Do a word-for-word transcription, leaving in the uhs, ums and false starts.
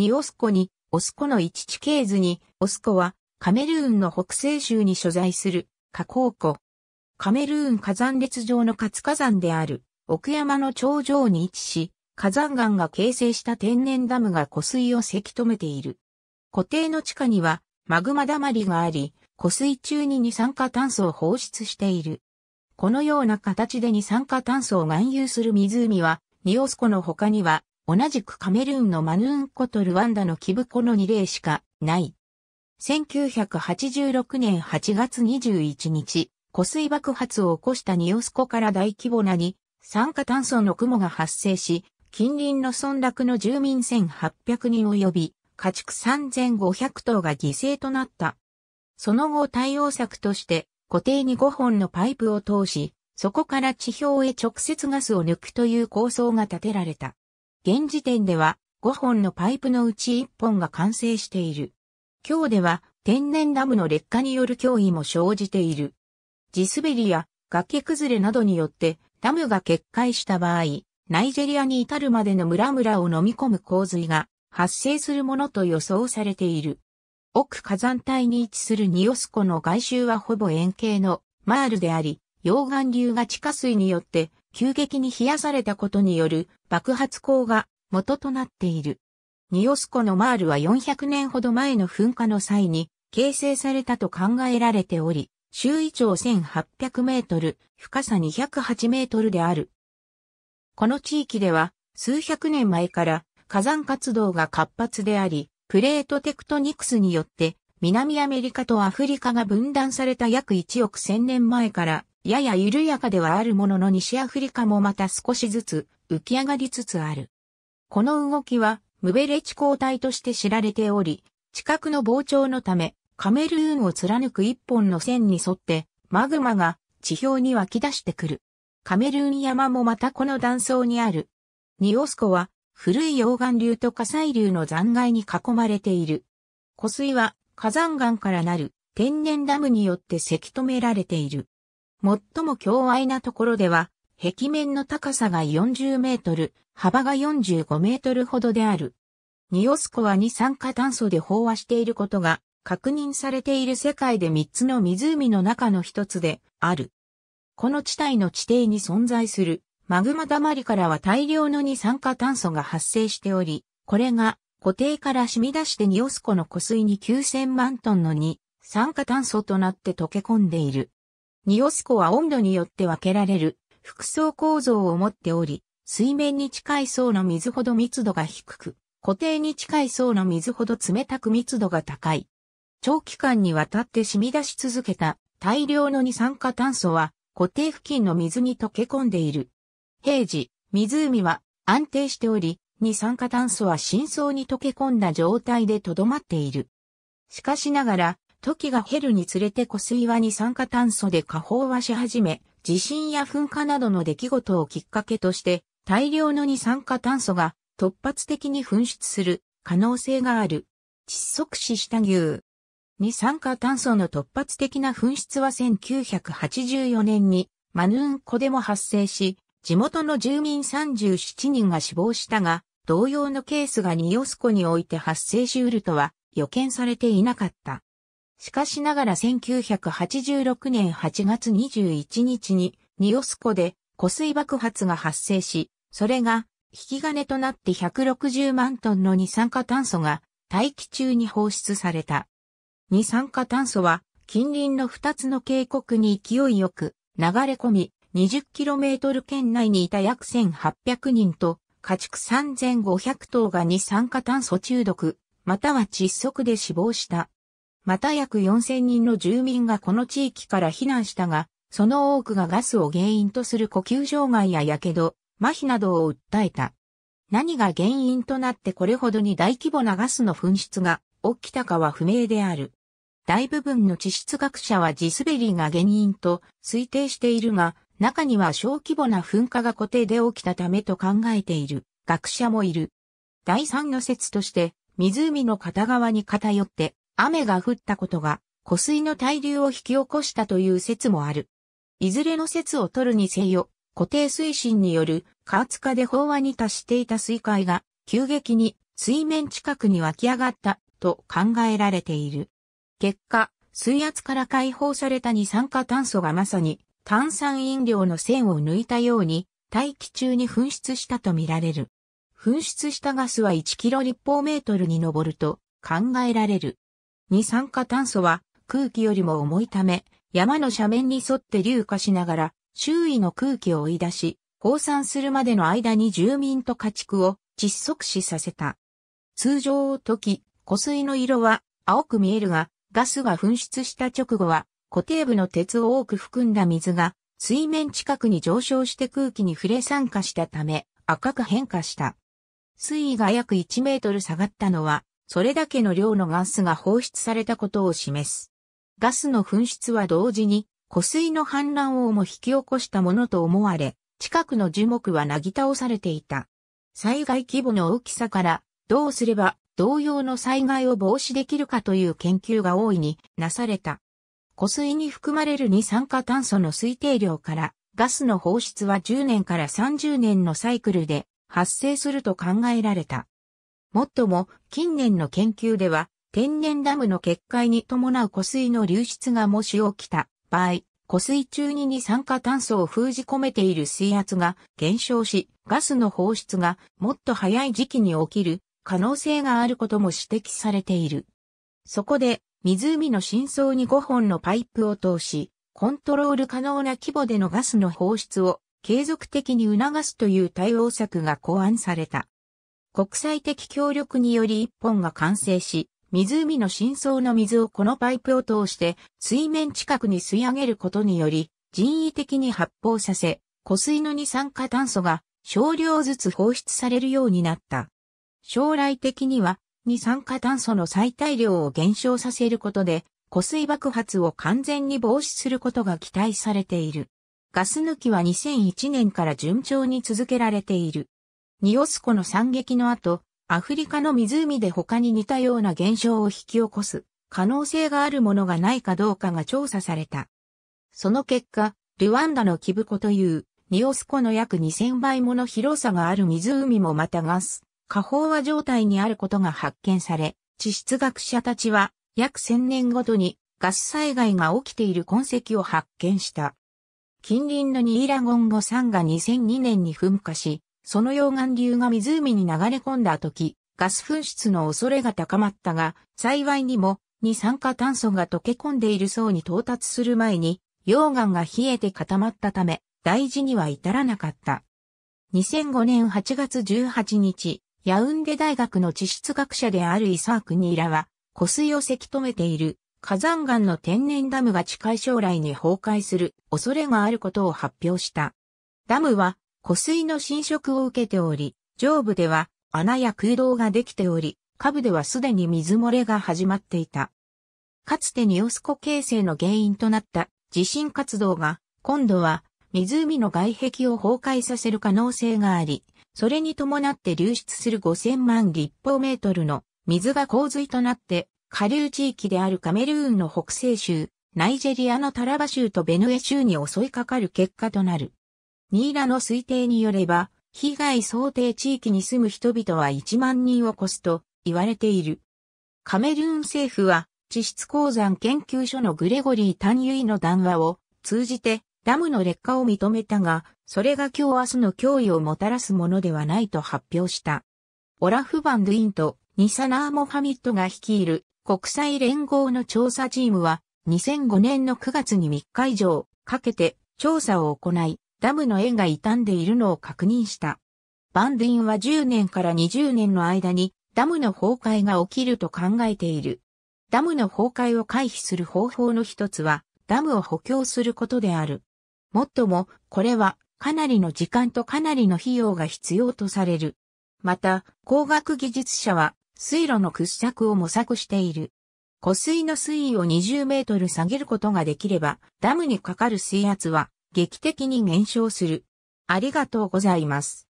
にオスコに、オスコの一地形図に、オスコはカメルーンの北西州に所在する火口湖。カメルーン火山列上の活火山である奥山の頂上に位置し、火山岩が形成した天然ダムが湖水をせき止めている。湖底の地下にはマグマだまりがあり、湖水中に二酸化炭素を放出している。このような形で二酸化炭素を含有する湖は、ニオス湖の他には、同じくカメルーンのマヌーン湖とルワンダのキブ湖のに例しかない。せんきゅうひゃくはちじゅうろくねんはちがつにじゅういちにち、湖水爆発を起こしたニオス湖から大規模な二酸化炭素の雲が発生し、近隣の村落の住民せんはっぴゃくにん及び、家畜さんぜんごひゃくとうが犠牲となった。その後対応策として、湖底にごほんのパイプを通し、そこから地表へ直接ガスを抜くという構想が立てられた。現時点ではごほんのパイプのうちいっぽんが完成している。今日では天然ダムの劣化による脅威も生じている。地滑りや崖崩れなどによってダムが決壊した場合、ナイジェリアに至るまでの村々を飲み込む洪水が発生するものと予想されている。奥火山帯に位置するニオス湖の外周はほぼ円形のマールであり、溶岩流が地下水によって急激に冷やされたことによる爆発口が元となっている。ニオス湖のマールはよんひゃくねんほど前の噴火の際に形成されたと考えられており、周囲長せんはっぴゃくメートル、深さにひゃくはちメートルである。この地域では数百年前から火山活動が活発であり、プレートテクトニクスによって南アメリカとアフリカが分断された約いちおくせんねんまえからやや緩やかではあるものの西アフリカもまた少しずつ浮き上がりつつある。この動きはムベレ地溝帯として知られており、地殻の膨張のためカメルーンを貫く一本の線に沿ってマグマが地表に湧き出してくる。カメルーン山もまたこの断層にある。ニオス湖は古い溶岩流と火砕流の残骸に囲まれている。湖水は火山岩からなる天然ダムによってせき止められている。最も狭隘なところでは、壁面の高さがよんじゅうメートル、幅がよんじゅうごメートルほどである。ニオス湖は二酸化炭素で飽和していることが確認されている世界でみっつの湖の中のひとつである。この地帯の地底に存在する。マグマだまりからは大量の二酸化炭素が発生しており、これが湖底から染み出してニオス湖の湖水にきゅうせんまんトンの二酸化炭素となって溶け込んでいる。ニオス湖は温度によって分けられる複層構造を持っており、水面に近い層の水ほど密度が低く、湖底に近い層の水ほど冷たく密度が高い。長期間にわたって染み出し続けた大量の二酸化炭素は湖底付近の水に溶け込んでいる。平時、湖は安定しており、二酸化炭素は深層に溶け込んだ状態でとどまっている。しかしながら、時が経るにつれて湖水は二酸化炭素で過飽和し始め、地震や噴火などの出来事をきっかけとして、大量の二酸化炭素が突発的に噴出する可能性がある。窒息死した牛。二酸化炭素の突発的な噴出はせんきゅうひゃくはちじゅうよねんにマヌーン湖でも発生し、地元の住民さんじゅうななにんが死亡したが、同様のケースがニオス湖において発生し得るとは予見されていなかった。しかしながらせんきゅうひゃくはちじゅうろくねんはちがつにじゅういちにちにニオス湖で湖水爆発が発生し、それが引き金となってひゃくろくじゅうまんトンの二酸化炭素が大気中に放出された。二酸化炭素は近隣のふたつの渓谷に勢いよく流れ込み、にじゅっキロメートル圏内にいた約せんはっぴゃくにんと家畜さんぜんごひゃくとうが二酸化炭素中毒、または窒息で死亡した。また約よんせんにんの住民がこの地域から避難したが、その多くがガスを原因とする呼吸障害や火傷、麻痺などを訴えた。何が原因となってこれほどに大規模なガスの噴出が起きたかは不明である。大部分の地質学者は地滑りが原因と推定しているが、中には小規模な噴火が湖底で起きたためと考えている学者もいる。だいさんの説として、湖の片側に偏って雨が降ったことが湖水の対流を引き起こしたという説もある。いずれの説を取るにせよ、湖底水深による加圧化で飽和に達していた水塊が急激に水面近くに湧き上がったと考えられている。結果、水圧から解放された二酸化炭素がまさに炭酸飲料の栓を抜いたように大気中に噴出したとみられる。噴出したガスはいちキロ立方メートルに上ると考えられる。二酸化炭素は空気よりも重いため、山の斜面に沿って流下しながら周囲の空気を追い出し、放散するまでの間に住民と家畜を窒息死させた。通常を溶き、湖水の色は青く見えるが、ガスが噴出した直後は固定部の鉄を多く含んだ水が水面近くに上昇して空気に触れ酸化したため赤く変化した。水位が約いちメートル下がったのはそれだけの量のガスが放出されたことを示す。ガスの噴出は同時に湖水の氾濫をも引き起こしたものと思われ、近くの樹木はなぎ倒されていた。災害規模の大きさからどうすれば同様の災害を防止できるかという研究が大いになされた。湖水に含まれる二酸化炭素の推定量からガスの放出はじゅうねんからさんじゅうねんのサイクルで発生すると考えられた。もっとも近年の研究では天然ダムの決壊に伴う湖水の流出がもし起きた場合、湖水中に二酸化炭素を封じ込めている水圧が減少しガスの放出がもっと早い時期に起きる可能性があることも指摘されている。そこで、湖の深層にごほんのパイプを通し、コントロール可能な規模でのガスの放出を継続的に促すという対応策が考案された。国際的協力によりいっぽんが完成し、湖の深層の水をこのパイプを通して水面近くに吸い上げることにより、人為的に発泡させ、湖水の二酸化炭素が少量ずつ放出されるようになった。将来的には二酸化炭素の最大量を減少させることで湖水爆発を完全に防止することが期待されている。ガス抜きはにせんいちねんから順調に続けられている。ニオス湖の惨劇の後、アフリカの湖で他に似たような現象を引き起こす可能性があるものがないかどうかが調査された。その結果、ルワンダのキブ湖というニオス湖の約にせんばいもの広さがある湖もまたガス過飽和状態にあることが発見され、地質学者たちは約せんねんごとにガス災害が起きている痕跡を発見した。近隣のニーラゴンゴ山がにせんにねんに噴火し、その溶岩流が湖に流れ込んだ時、ガス噴出の恐れが高まったが、幸いにも二酸化炭素が溶け込んでいる層に到達する前に溶岩が冷えて固まったため、大事には至らなかった。にせんごねんはちがつじゅうはちにち、ヤウンデ大学の地質学者であるイサーク・ニーラは、湖水をせき止めている火山岩の天然ダムが近い将来に崩壊する恐れがあることを発表した。ダムは湖水の浸食を受けており、上部では穴や空洞ができており、下部ではすでに水漏れが始まっていた。かつてニオス湖形成の原因となった地震活動が、今度は湖の外壁を崩壊させる可能性があり、それに伴って流出するごせんまん立方メートルの水が洪水となって、下流地域であるカメルーンの北西州、ナイジェリアのタラバ州とベヌエ州に襲いかかる結果となる。ニーラの推定によれば、被害想定地域に住む人々はいちまんにんを超すと言われている。カメルーン政府は、地質鉱山研究所のグレゴリー・タンユイの談話を通じて、ダムの劣化を認めたが、それが今日明日の脅威をもたらすものではないと発表した。オラフ・バンドゥインとニサナー・モハミッドが率いる国際連合の調査チームはにせんごねんのくがつにみっか以上かけて調査を行い、ダムの縁が傷んでいるのを確認した。バンドゥインはじゅうねんからにじゅうねんの間にダムの崩壊が起きると考えている。ダムの崩壊を回避する方法の一つはダムを補強することである。もっとも、これは、かなりの時間とかなりの費用が必要とされる。また、工学技術者は、水路の掘削を模索している。湖水の水位をにじゅうメートル下げることができれば、ダムにかかる水圧は、劇的に減少する。ありがとうございます。